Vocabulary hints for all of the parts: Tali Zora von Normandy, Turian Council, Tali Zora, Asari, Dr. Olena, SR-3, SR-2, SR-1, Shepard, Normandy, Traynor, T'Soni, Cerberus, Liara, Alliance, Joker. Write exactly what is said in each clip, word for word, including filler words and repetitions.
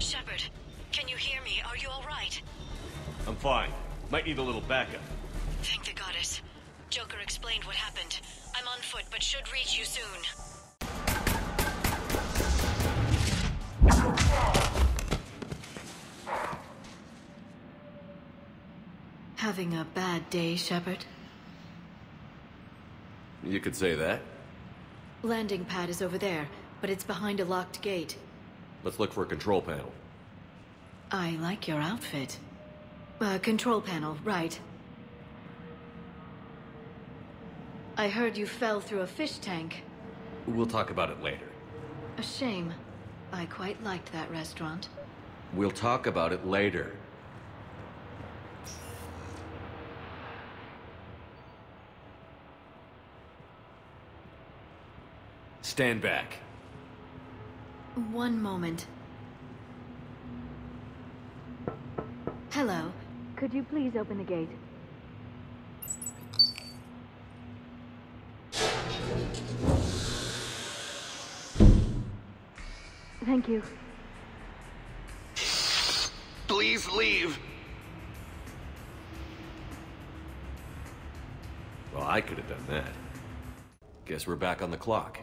Shepard, can you hear me? Are you all right? I'm fine. Might need a little backup. Thank the goddess. Joker explained what happened. I'm on foot, but should reach you soon. Having a bad day, Shepard? You could say that. Landing pad is over there, but it's behind a locked gate. Let's look for a control panel. I like your outfit. Uh, control panel, right. I heard you fell through a fish tank. We'll talk about it later. A shame. I quite liked that restaurant. We'll talk about it later. Stand back. One moment. Hello. Could you please open the gate? Thank you. Please leave. Well, I could have done that. Guess we're back on the clock.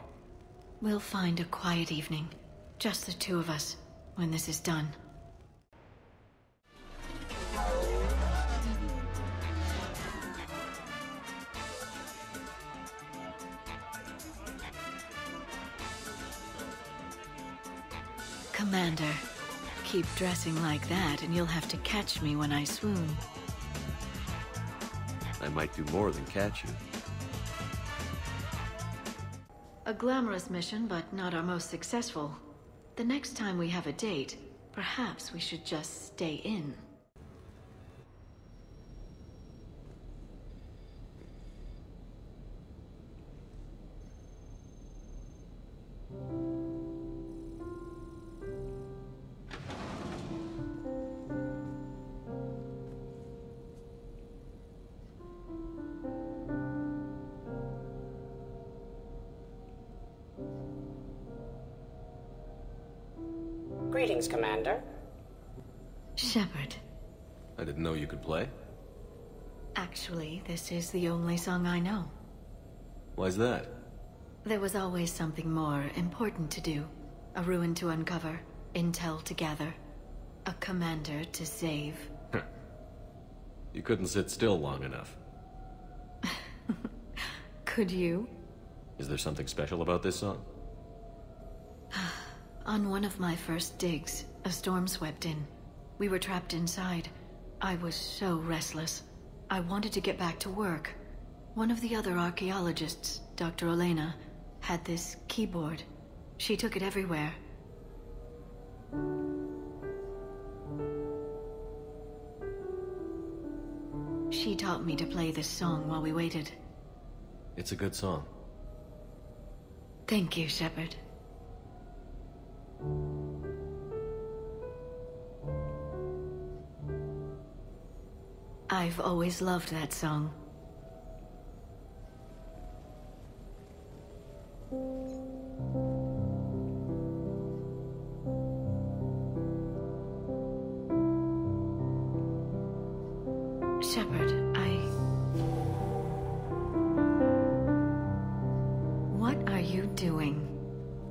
We'll find a quiet evening. Just the two of us, when this is done. Commander, keep dressing like that and you'll have to catch me when I swoon. I might do more than catch you. A glamorous mission, but not our most successful. The next time we have a date, perhaps we should just stay in. Greetings, Commander. Shepard. I didn't know you could play. Actually, this is the only song I know. Why's that? There was always something more important to do. A ruin to uncover, intel to gather, a commander to save. You couldn't sit still long enough. Could you? Is there something special about this song? On one of my first digs, a storm swept in. We were trapped inside. I was so restless. I wanted to get back to work. One of the other archaeologists, Doctor Olena, had this keyboard. She took it everywhere. She taught me to play this song while we waited. It's a good song. Thank you, Shepard. I've always loved that song. Shepard, I... What are you doing?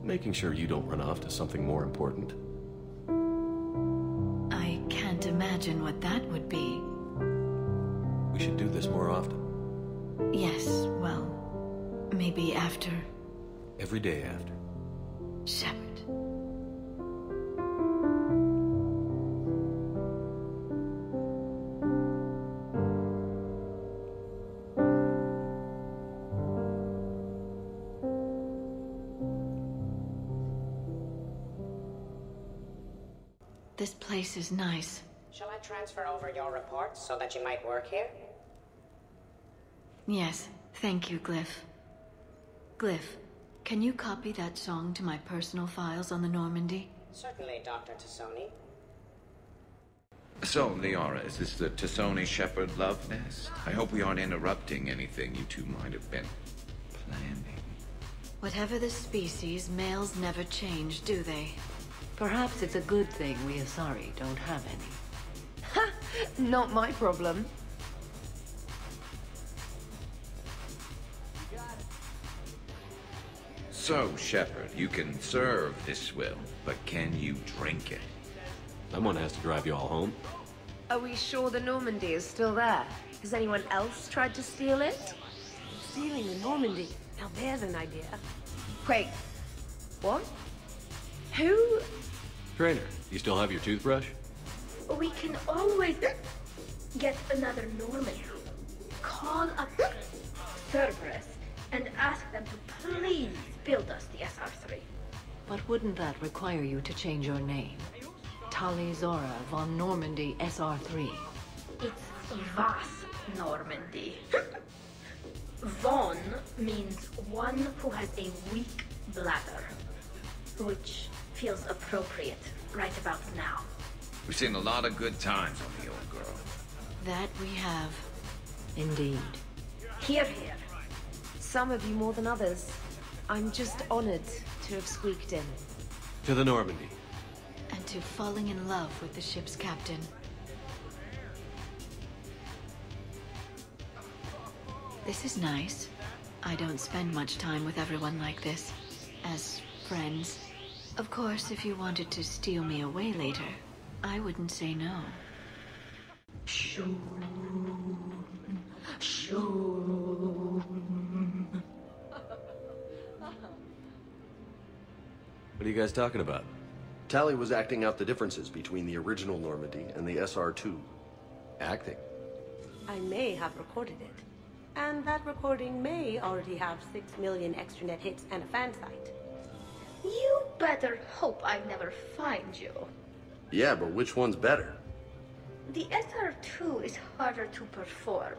Making sure you don't run off to something more important. I can't imagine what that would be. We should do this more often. Yes, well, maybe after. Every day after. Shepard. This place is nice. Shall I transfer over your reports so that you might work here? Yes, thank you, Glyph. Glyph, can you copy that song to my personal files on the Normandy? Certainly, Doctor T'Soni. So, Liara, is this the T'Soni Shepard love nest? I hope we aren't interrupting anything you two might have been planning. Whatever the species, males never change, do they? Perhaps it's a good thing we Asari don't have any. Ha! Not my problem. So, Shepard, you can serve this will, but can you drink it? Someone has to drive you all home. Are we sure the Normandy is still there? Has anyone else tried to steal it? Stealing the Normandy? Now there's an idea. Wait. What? Who? Traynor, you still have your toothbrush? We can always get another Normandy. Call up Cerberus and ask them to please build us the S R three. But wouldn't that require you to change your name? Tali Zora von Normandy S R three. It's Vas Normandy. Von means one who has a weak bladder, which feels appropriate right about now. We've seen a lot of good times on the old girl. That we have, indeed. Hear, hear. Some of you more than others. I'm just honored to have squeaked in. To the Normandy. And to falling in love with the ship's captain. This is nice. I don't spend much time with everyone like this, as friends. Of course, if you wanted to steal me away later, I wouldn't say no. Shoo. Shoo. What are you guys talking about? Tali was acting out the differences between the original Normandy and the S R two. Acting. I may have recorded it. And that recording may already have six million extranet hits and a fan site. You better hope I never find you. Yeah, but which one's better? The S R two is harder to perform.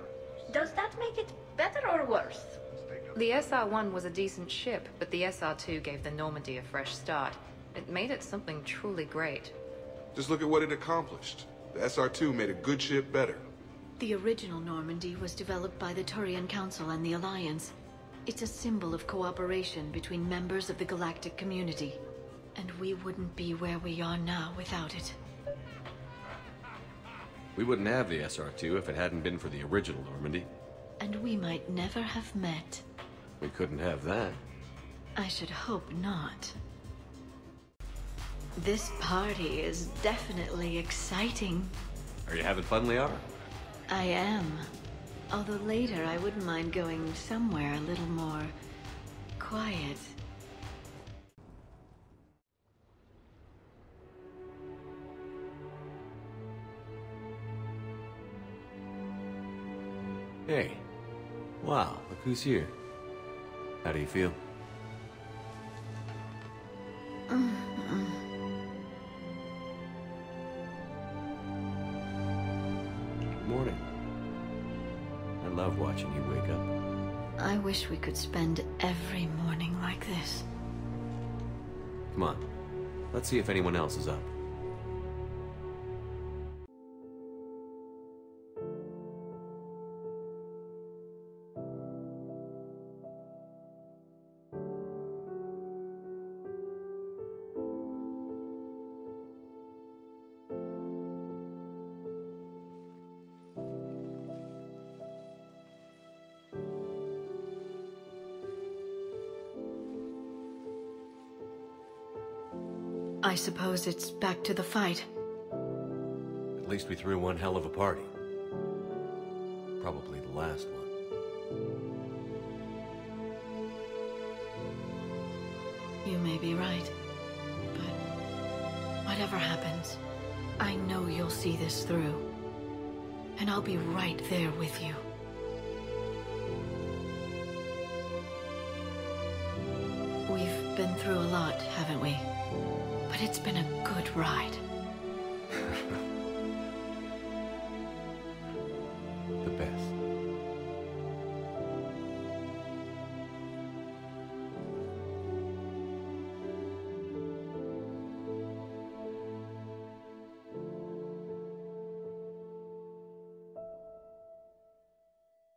Does that make it better or worse? The S R one was a decent ship, but the S R two gave the Normandy a fresh start. It made it something truly great. Just look at what it accomplished. The S R two made a good ship better. The original Normandy was developed by the Turian Council and the Alliance. It's a symbol of cooperation between members of the galactic community. And we wouldn't be where we are now without it. We wouldn't have the S R two if it hadn't been for the original Normandy. And we might never have met. We couldn't have that. I should hope not. This party is definitely exciting. Are you having fun, Liara? I am. Although later I wouldn't mind going somewhere a little more quiet. Hey. Wow, look who's here. How do you feel? Watching you wake up. I wish we could spend every morning like this. Come on, let's see if anyone else is up. I suppose it's back to the fight. At least we threw one hell of a party. Probably the last one. You may be right, but whatever happens, I know you'll see this through. And I'll be right there with you. We've been through a lot, haven't we? But it's been a good ride.